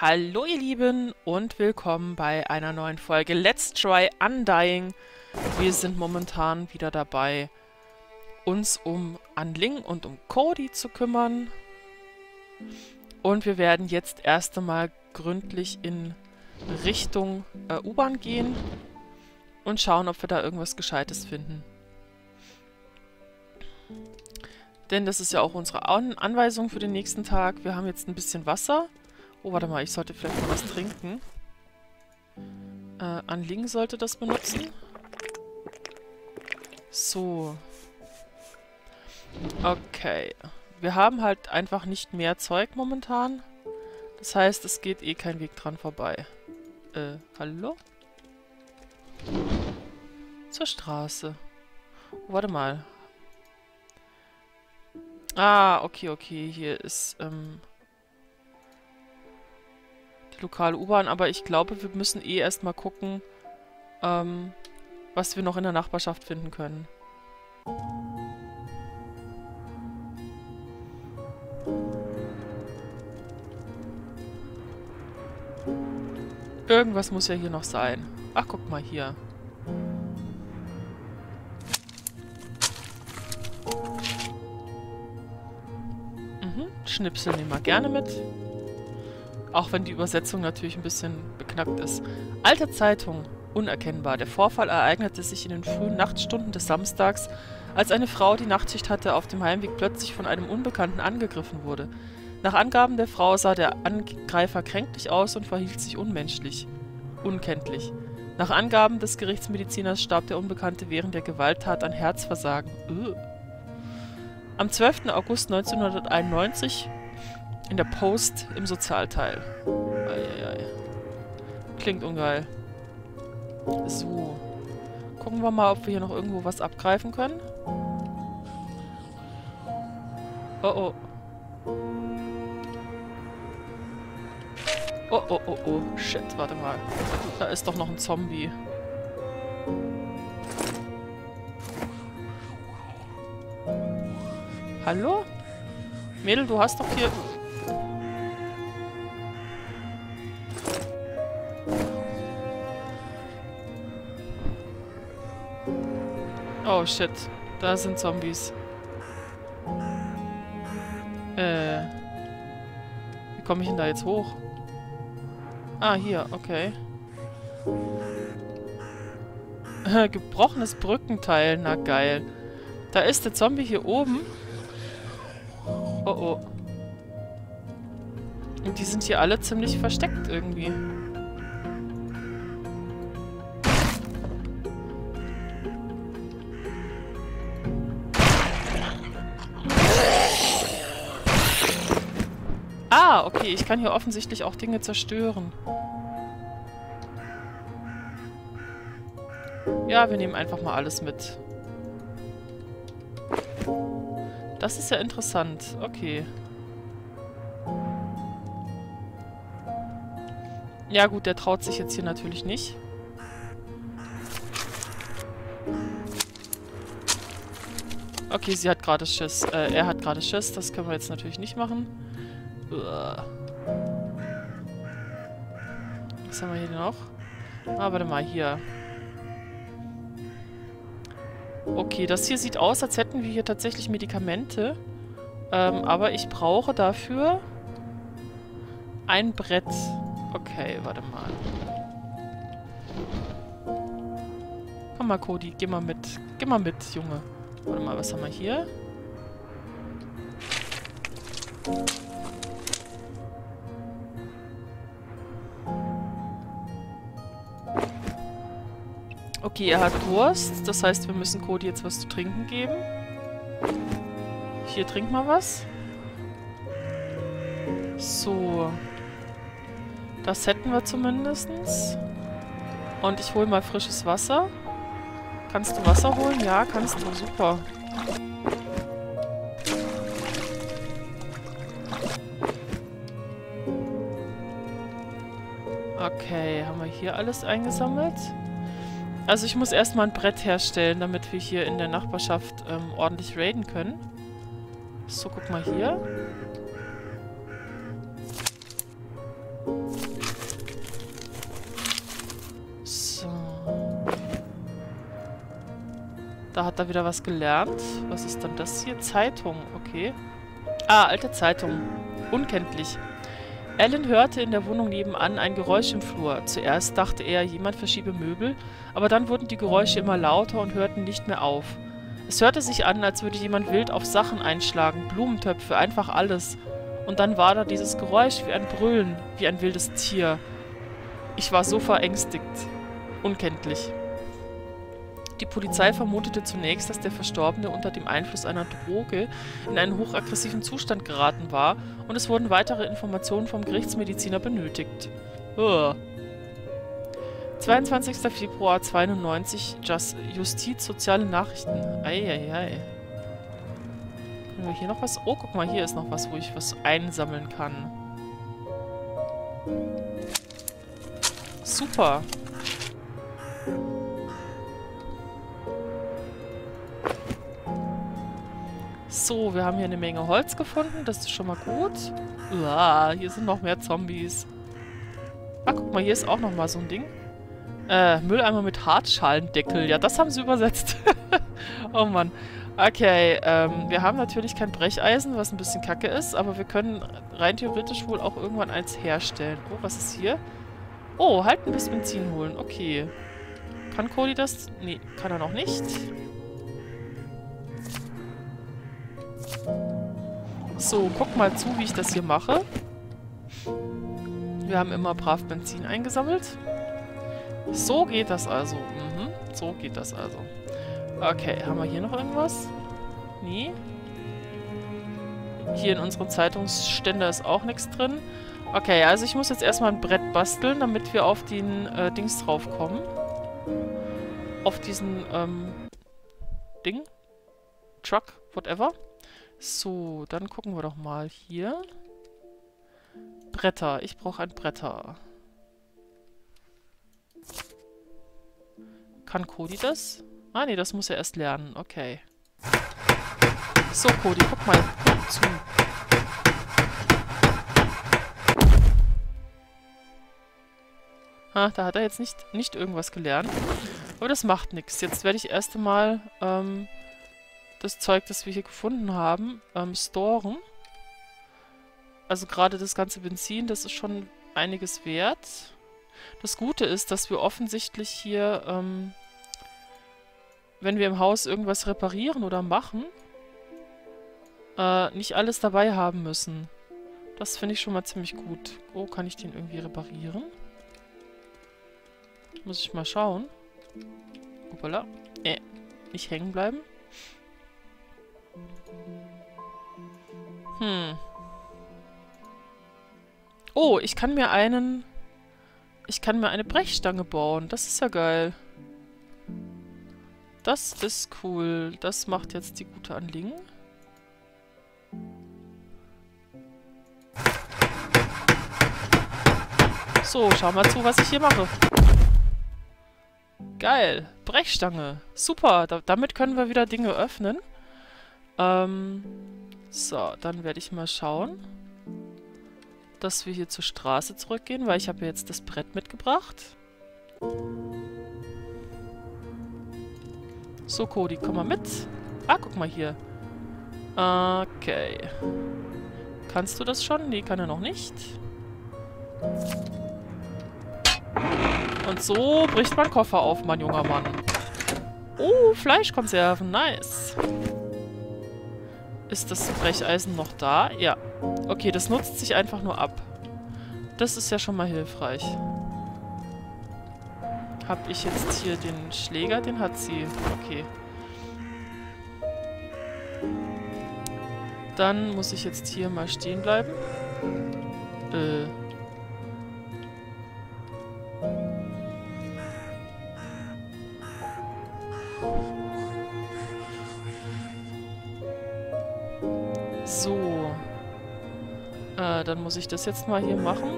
Hallo ihr Lieben und willkommen bei einer neuen Folge Let's Try Undying. Wir sind momentan wieder dabei, uns um Anling und um Cody zu kümmern. Und wir werden jetzt erst einmal gründlich in Richtung U-Bahn gehen und schauen, ob wir da irgendwas Gescheites finden. Denn das ist ja auch unsere Anweisung für den nächsten Tag. Wir haben jetzt ein bisschen Wasser. Oh, warte mal, ich sollte vielleicht noch was trinken. Anling sollte das benutzen. So. Okay. Wir haben halt einfach nicht mehr Zeug momentan. Das heißt, es geht eh kein Weg dran vorbei. Hallo? Zur Straße. Oh, warte mal. Ah, okay, okay. Hier ist die lokale U-Bahn. Aber ich glaube, wir müssen eh erstmal gucken, was wir noch in der Nachbarschaft finden können. Irgendwas muss ja hier noch sein. Ach, guck mal hier. Schnipsel nehmen wir gerne mit. Auch wenn die Übersetzung natürlich ein bisschen beknackt ist. Alte Zeitung. Unerkennbar. Der Vorfall ereignete sich in den frühen Nachtstunden des Samstags, als eine Frau, die Nachtschicht hatte, auf dem Heimweg plötzlich von einem Unbekannten angegriffen wurde. Nach Angaben der Frau sah der Angreifer kränklich aus und verhielt sich unmenschlich. Unkenntlich. Nach Angaben des Gerichtsmediziners starb der Unbekannte während der Gewalttat an Herzversagen. Am 12. August 1991 in der Post im Sozialteil. Eieiei. Klingt ungeil. So. Gucken wir mal, ob wir hier noch irgendwo was abgreifen können. Oh oh. Oh oh oh oh. Shit, warte mal. Da ist doch noch ein Zombie. Hallo? Mädel, du hast doch hier... Oh shit, da sind Zombies. Wie komme ich denn da jetzt hoch? Ah, hier, okay. Gebrochenes Brückenteil, na geil. Da ist der Zombie hier oben. Oh oh. Und die sind hier alle ziemlich versteckt irgendwie. Ah, okay. Ich kann hier offensichtlich auch Dinge zerstören. Ja, wir nehmen einfach mal alles mit. Das ist ja interessant. Okay. Ja gut, der traut sich jetzt hier natürlich nicht. Okay, sie hat gerade Schiss. Er hat gerade Schiss. Das können wir jetzt natürlich nicht machen. Was haben wir hier noch? Ah, warte mal, hier. Okay, das hier sieht aus, als hätten wir hier tatsächlich Medikamente. Aber ich brauche dafür ein Brett. Okay, warte mal. Komm mal, Cody, geh mal mit. Geh mal mit, Junge. Warte mal, was haben wir hier? Okay, er hat Durst. Das heißt, wir müssen Cody jetzt was zu trinken geben. Hier, trink mal was. So. Das hätten wir zumindest. Und ich hole mal frisches Wasser. Kannst du Wasser holen? Ja, kannst du. Super. Okay, haben wir hier alles eingesammelt? Also ich muss erstmal ein Brett herstellen, damit wir hier in der Nachbarschaft ordentlich raiden können. So, guck mal hier. Da hat er wieder was gelernt. Was ist denn das hier? Zeitung, okay. Ah, alte Zeitung. Unkenntlich. Alan hörte in der Wohnung nebenan ein Geräusch im Flur. Zuerst dachte er, jemand verschiebe Möbel, aber dann wurden die Geräusche immer lauter und hörten nicht mehr auf. Es hörte sich an, als würde jemand wild auf Sachen einschlagen, Blumentöpfe, einfach alles. Und dann war da dieses Geräusch wie ein Brüllen, wie ein wildes Tier. Ich war so verängstigt. Unkenntlich. Die Polizei vermutete zunächst, dass der Verstorbene unter dem Einfluss einer Droge in einen hochaggressiven Zustand geraten war und es wurden weitere Informationen vom Gerichtsmediziner benötigt. 22. Februar 92, Justiz, soziale Nachrichten. Eieiei. Können wir hier noch was? Oh, guck mal, hier ist noch was, wo ich was einsammeln kann. Super. So, wir haben hier eine Menge Holz gefunden. Das ist schon mal gut. Uah, hier sind noch mehr Zombies. Ah, guck mal, hier ist auch noch mal so ein Ding. Mülleimer mit Hartschalendeckel. Ja, das haben sie übersetzt. Oh Mann. Okay, wir haben natürlich kein Brecheisen, was ein bisschen kacke ist. Aber wir können rein theoretisch wohl auch irgendwann eins herstellen. Oh, was ist hier? Oh, halt ein bisschen Benzin holen. Okay. Kann Cody das? Nee, kann er noch nicht. So, guck mal zu, wie ich das hier mache. Wir haben immer brav Benzin eingesammelt. So geht das also. Mhm, so geht das also. Okay, haben wir hier noch irgendwas? Nee. Hier in unserem Zeitungsständer ist auch nichts drin. Okay, also ich muss jetzt erstmal ein Brett basteln, damit wir auf den Dings draufkommen. Auf diesen Ding. Truck, whatever. So, dann gucken wir doch mal hier. Bretter. Ich brauche ein Bretter. Kann Cody das? Ah, nee, das muss er erst lernen. Okay. So, Cody, guck mal zu. Ah, da hat er jetzt nicht irgendwas gelernt. Aber das macht nichts. Jetzt werde ich erst einmal das Zeug, das wir hier gefunden haben, storen. Also gerade das ganze Benzin, das ist schon einiges wert. Das Gute ist, dass wir offensichtlich hier, wenn wir im Haus irgendwas reparieren oder machen, nicht alles dabei haben müssen. Das finde ich schon mal ziemlich gut. Oh, kann ich den irgendwie reparieren? Muss ich mal schauen. Hoppala. Nicht hängen bleiben. Oh, ich kann mir eine Brechstange bauen. Das ist ja geil. Das ist cool. Das macht jetzt die gute Anling. So, schau mal zu, was ich hier mache. Geil. Brechstange. Super. Damit können wir wieder Dinge öffnen. So, dann werde ich mal schauen, dass wir hier zur Straße zurückgehen, weil ich habe ja jetzt das Brett mitgebracht. So, Cody, komm mal mit. Ah, guck mal hier. Okay. Kannst du das schon? Nee, kann er noch nicht. Und so bricht man Koffer auf, mein junger Mann. Oh, Fleischkonserven, nice. Ist das Brecheisen noch da? Ja. Okay, das nutzt sich einfach nur ab. Das ist ja schon mal hilfreich. Hab ich jetzt hier den Schläger? Den hat sie. Okay. Dann muss ich jetzt hier mal stehen bleiben. So. Dann muss ich das jetzt mal hier machen.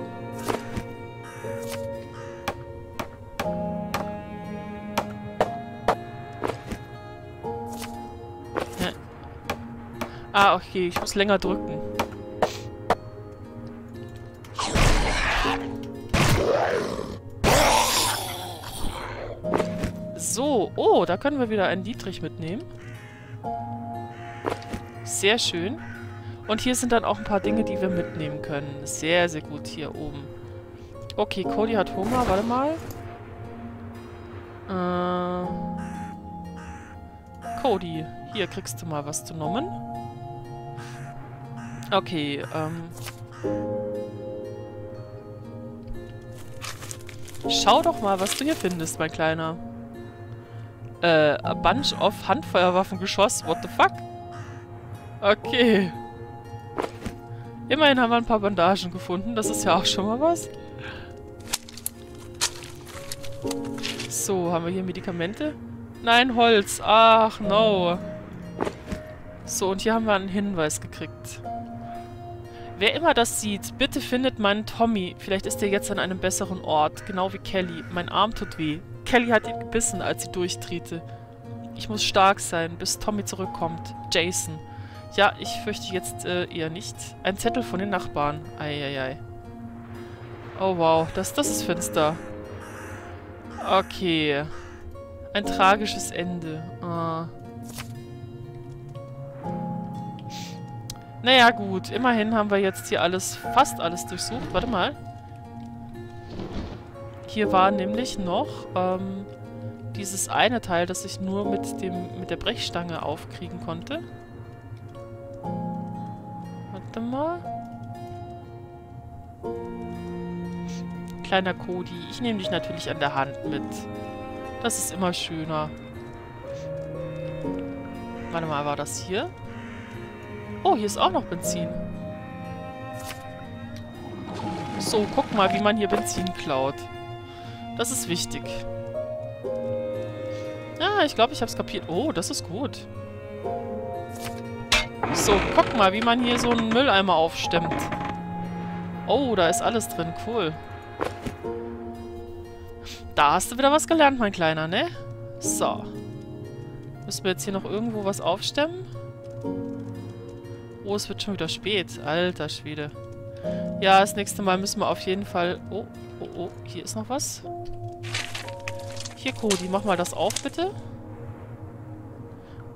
Ah, okay. Ich muss länger drücken. So, oh, da können wir wieder einen Dietrich mitnehmen. Sehr schön. Und hier sind dann auch ein paar Dinge, die wir mitnehmen können. Sehr, sehr gut hier oben. Okay, Cody hat Hunger. Warte mal. Cody, hier kriegst du mal was zu nommen. Okay, schau doch mal, was du hier findest, mein Kleiner. A bunch of Handfeuerwaffengeschoss. What the fuck? Okay. Immerhin haben wir ein paar Bandagen gefunden. Das ist ja auch schon mal was. So, haben wir hier Medikamente? Nein, Holz. Ach, no. So, und hier haben wir einen Hinweis gekriegt. Wer immer das sieht, bitte findet meinen Tommy. Vielleicht ist er jetzt an einem besseren Ort. Genau wie Kelly. Mein Arm tut weh. Kelly hat ihn gebissen, als sie durchtrete. Ich muss stark sein, bis Tommy zurückkommt. Jason. Ja, ich fürchte jetzt eher nicht. Ein Zettel von den Nachbarn. Eieiei. Oh wow, das ist finster. Okay. Ein tragisches Ende. Ah. Naja, gut. Immerhin haben wir jetzt hier alles, fast alles durchsucht. Warte mal. Hier war nämlich noch dieses eine Teil, das ich nur mit der Brechstange aufkriegen konnte. Warte mal. Kleiner Cody, ich nehme dich natürlich an der Hand mit. Das ist immer schöner. Warte mal, war das hier? Oh, hier ist auch noch Benzin. So, guck mal, wie man hier Benzin klaut. Das ist wichtig. Ah, ich glaube, ich habe es kapiert. Oh, das ist gut. So, guck mal, wie man hier so einen Mülleimer aufstemmt. Oh, da ist alles drin. Cool. Da hast du wieder was gelernt, mein Kleiner, ne? So. Müssen wir jetzt hier noch irgendwo was aufstemmen? Oh, es wird schon wieder spät. Alter Schwede. Ja, das nächste Mal müssen wir auf jeden Fall... Oh, oh, oh, hier ist noch was. Hier, Cody, mach mal das auf, bitte.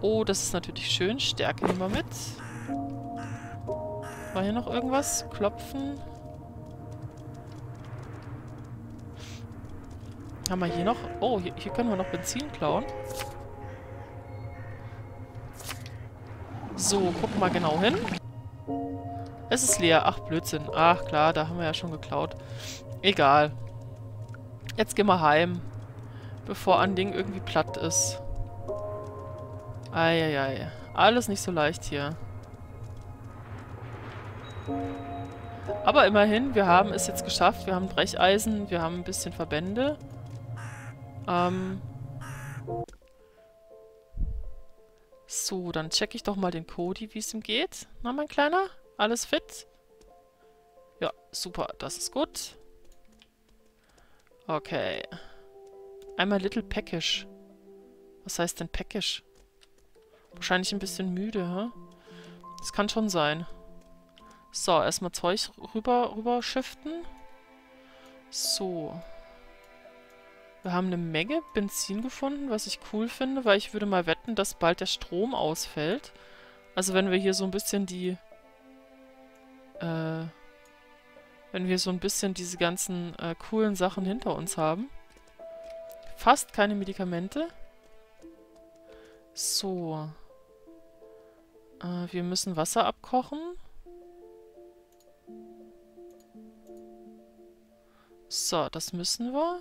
Oh, das ist natürlich schön. Stärke nehmen wir mit. War hier noch irgendwas? Klopfen. Haben wir hier noch... Oh, hier können wir noch Benzin klauen. So, gucken wir genau hin. Es ist leer. Ach, Blödsinn. Ach, klar, da haben wir ja schon geklaut. Egal. Jetzt gehen wir heim. Bevor Anling irgendwie platt ist. Eieiei. Alles nicht so leicht hier. Aber immerhin, wir haben es jetzt geschafft. Wir haben Brecheisen, wir haben ein bisschen Verbände. So, dann checke ich doch mal den Cody, wie es ihm geht. Na, mein Kleiner? Alles fit? Ja, super. Das ist gut. Okay. Einmal little peckish. Was heißt denn peckish? Wahrscheinlich ein bisschen müde, hä? Das kann schon sein. So, erstmal Zeug rüber shiften. So. Wir haben eine Menge Benzin gefunden, was ich cool finde, weil ich würde mal wetten, dass bald der Strom ausfällt. Also wenn wir hier so ein bisschen diese ganzen coolen Sachen hinter uns haben. Fast keine Medikamente. So. Wir müssen Wasser abkochen. So, das müssen wir.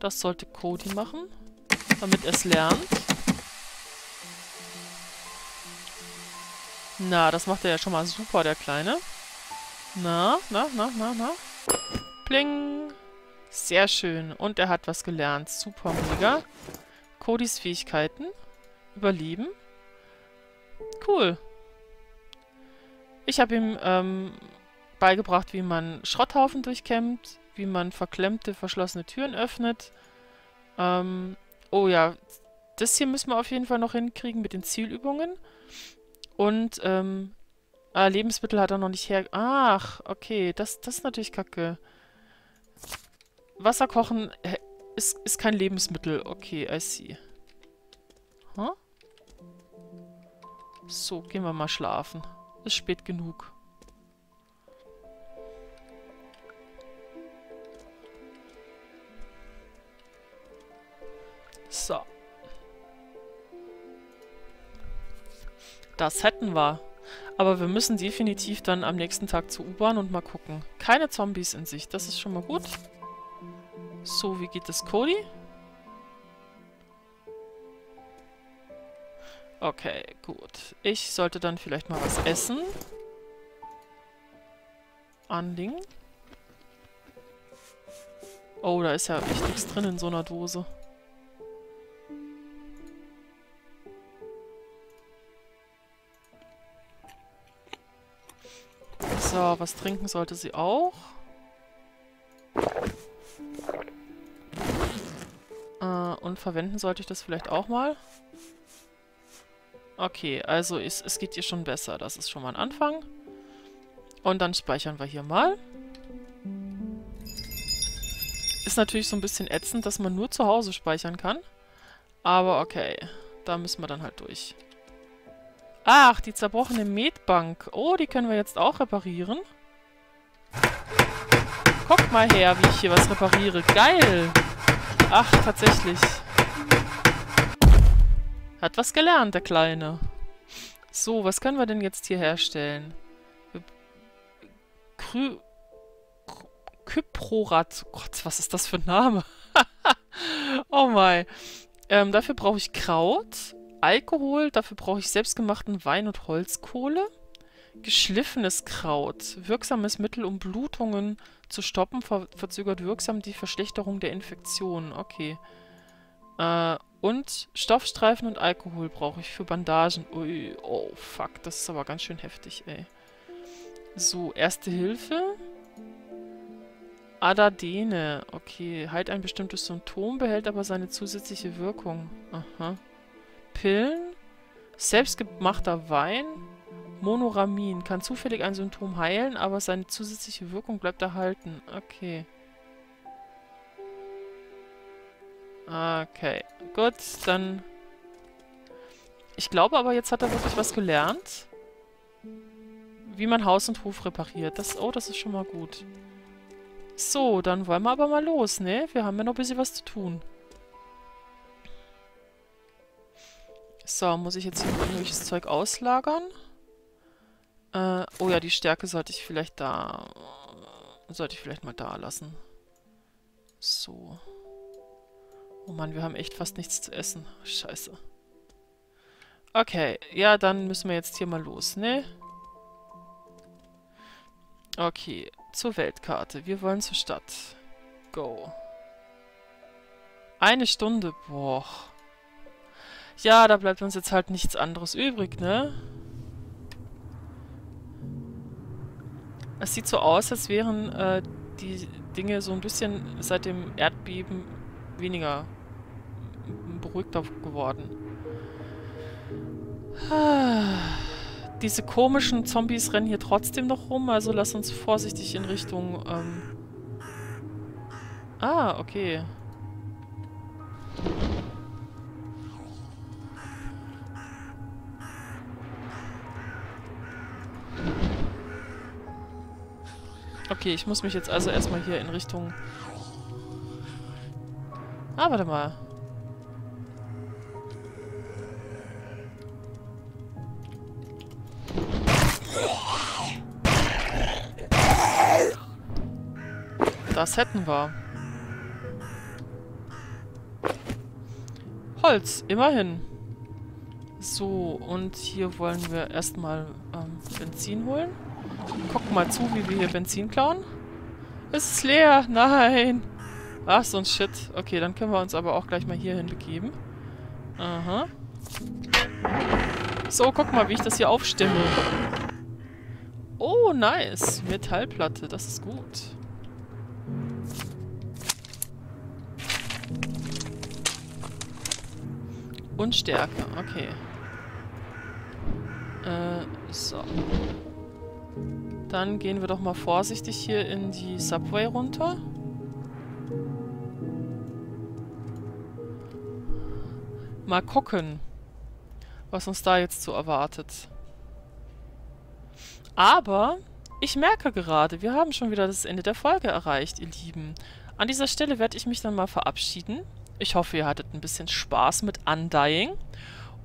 Das sollte Cody machen, damit er es lernt. Na, das macht er ja schon mal super, der Kleine. Na. Pling. Sehr schön. Und er hat was gelernt. Super, mega. Codys Fähigkeiten. Überleben. Cool. Ich habe ihm beigebracht, wie man Schrotthaufen durchkämmt, wie man verklemmte, verschlossene Türen öffnet. Oh ja, das hier müssen wir auf jeden Fall noch hinkriegen mit den Zielübungen. Und, Lebensmittel hat er noch nicht her... Ach, okay, das ist natürlich kacke. Wasser kochen Ist kein Lebensmittel. Okay, I see. Huh? So, gehen wir mal schlafen. Ist spät genug. So. Das hätten wir. Aber wir müssen definitiv dann am nächsten Tag zur U-Bahn und mal gucken. Keine Zombies in Sicht. Das ist schon mal gut. So, wie geht es Cody? Okay, gut. Ich sollte dann vielleicht mal was essen. Anling. Oh, da ist ja echt nichts drin in so einer Dose. So, was trinken sollte sie auch? Und verwenden sollte ich das vielleicht auch mal? Okay, also es geht ihr schon besser. Das ist schon mal ein Anfang. Und dann speichern wir hier mal. Ist natürlich so ein bisschen ätzend, dass man nur zu Hause speichern kann. Aber okay, da müssen wir dann halt durch. Ach, die zerbrochene Metbank. Oh, die können wir jetzt auch reparieren. Guck mal her, wie ich hier was repariere. Geil! Ach, tatsächlich. Hat was gelernt, der Kleine. So, was können wir denn jetzt hier herstellen? Kyprorath. Gott, was ist das für ein Name? Oh mein. Dafür brauche ich Kraut, Alkohol, dafür brauche ich selbstgemachten Wein und Holzkohle. Geschliffenes Kraut. Wirksames Mittel, um Blutungen zu stoppen, verzögert wirksam die Verschlechterung der Infektion. Okay. Und Stoffstreifen und Alkohol brauche ich für Bandagen. Ui, oh, fuck. Das ist aber ganz schön heftig, ey. So, Erste Hilfe. Adadene. Okay, heilt ein bestimmtes Symptom, behält aber seine zusätzliche Wirkung. Aha. Pillen. Selbstgemachter Wein. Monoramin. Kann zufällig ein Symptom heilen, aber seine zusätzliche Wirkung bleibt erhalten. Okay. Okay. Gut, dann... Ich glaube aber, jetzt hat er wirklich was gelernt. Wie man Haus und Hof repariert. Das ist schon mal gut. So, dann wollen wir aber mal los, ne? Wir haben ja noch ein bisschen was zu tun. So, muss ich jetzt hier irgendwelches Zeug auslagern? Oh ja, die Stärke sollte ich vielleicht da... Sollte ich vielleicht mal da lassen. So. Oh Mann, wir haben echt fast nichts zu essen. Scheiße. Okay, ja, dann müssen wir jetzt hier mal los, ne? Okay, zur Weltkarte. Wir wollen zur Stadt. Go. 1 Stunde, boah. Ja, da bleibt uns jetzt halt nichts anderes übrig, ne? Es sieht so aus, als wären die Dinge so ein bisschen seit dem Erdbeben weniger beruhigter geworden. Diese komischen Zombies rennen hier trotzdem noch rum, also lass uns vorsichtig in Richtung... Ah, okay. Okay, ich muss mich jetzt also erstmal hier in Richtung... Ah, warte mal. Das hätten wir. Holz, immerhin. So, und hier wollen wir erstmal Benzin holen. Guck mal zu, wie wir hier Benzin klauen. Es ist leer. Nein. Ach, so ein Shit. Okay, dann können wir uns aber auch gleich mal hier hin begeben. Aha. So, guck mal, wie ich das hier aufstimme. Oh, nice. Metallplatte. Das ist gut. Und Stärke. Okay. So. Dann gehen wir doch mal vorsichtig hier in die Subway runter. Mal gucken, was uns da jetzt so erwartet. Aber ich merke gerade, wir haben schon wieder das Ende der Folge erreicht, ihr Lieben. An dieser Stelle werde ich mich dann mal verabschieden. Ich hoffe, ihr hattet ein bisschen Spaß mit Undying.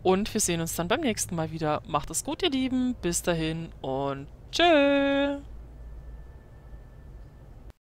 Und wir sehen uns dann beim nächsten Mal wieder. Macht es gut, ihr Lieben. Bis dahin und tschö.